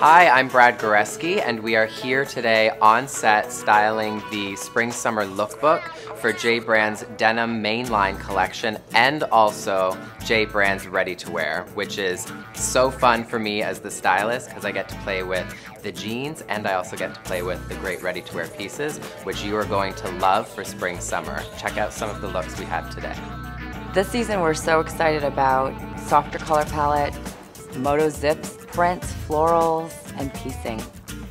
Hi, I'm Brad Goreski, and we are here today on set styling the Spring-Summer Lookbook for J Brand's Denim Mainline collection and also J Brand's Ready to Wear, which is so fun for me as the stylist because I get to play with the jeans and I also get to play with the great Ready to Wear pieces, which you are going to love for Spring-Summer. Check out some of the looks we have today. This season we're so excited about softer color palette, moto zips, prints, florals, and piecing.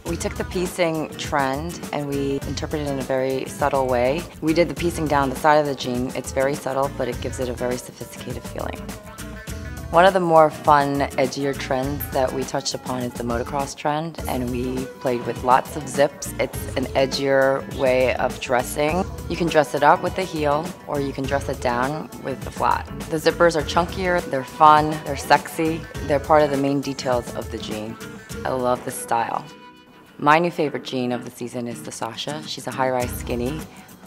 We took the piecing trend and we interpreted it in a very subtle way. We did the piecing down the side of the jean. It's very subtle, but it gives it a very sophisticated feeling. One of the more fun, edgier trends that we touched upon is the motocross trend, and we played with lots of zips. It's an edgier way of dressing. You can dress it up with the heel, or you can dress it down with the flat. The zippers are chunkier, they're fun, they're sexy, they're part of the main details of the jean. I love this style. My new favorite jean of the season is the Sasha. She's a high-rise skinny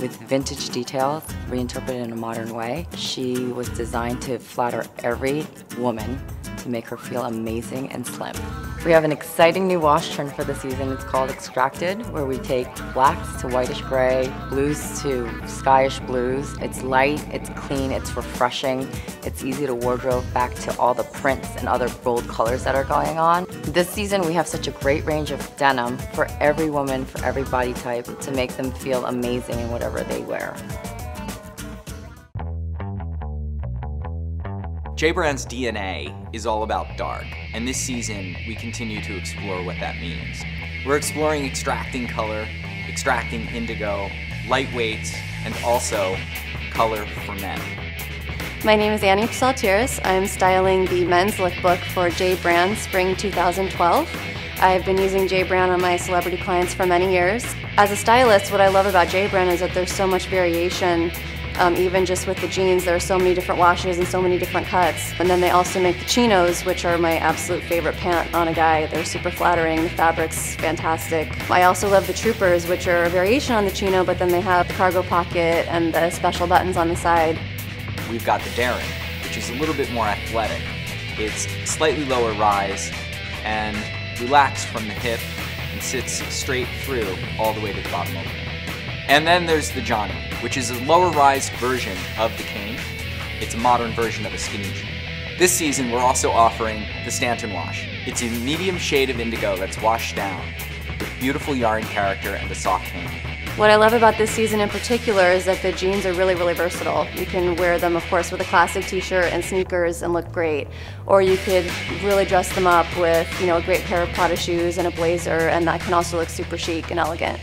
with vintage details, reinterpreted in a modern way. She was designed to flatter every woman, to make her feel amazing and slim. We have an exciting new wash trend for the season. It's called Extracted, where we take blacks to whitish gray, blues to skyish blues. It's light, it's clean, it's refreshing, it's easy to wardrobe back to all the prints and other bold colors that are going on. This season we have such a great range of denim for every woman, for every body type, to make them feel amazing in whatever they wear. J Brand's DNA is all about dark, and this season we continue to explore what that means. We're exploring extracting color, extracting indigo, lightweights, and also color for men. My name is Annie Psaltiras. I'm styling the men's lookbook for J Brand Spring 2012. I've been using J Brand on my celebrity clients for many years. As a stylist, what I love about J Brand is that there's so much variation. Even just with the jeans, there are so many different washes and so many different cuts. And then they also make the chinos, which are my absolute favorite pant on a guy. They're super flattering, the fabric's fantastic. I also love the troopers, which are a variation on the chino, but then they have the cargo pocket and the special buttons on the side. We've got the Daring, which is a little bit more athletic. It's slightly lower rise and relaxed from the hip and sits straight through all the way to the bottom of it. And then there's the Johnny, which is a lower-rise version of the Cane. It's a modern version of a skinny jean. This season, we're also offering the Stanton Wash. It's a medium shade of indigo that's washed down with beautiful yarn character and a soft hand. What I love about this season in particular is that the jeans are really, really versatile. You can wear them, of course, with a classic t-shirt and sneakers and look great. Or you could really dress them up with, a great pair of Prada shoes and a blazer, and that can also look super chic and elegant.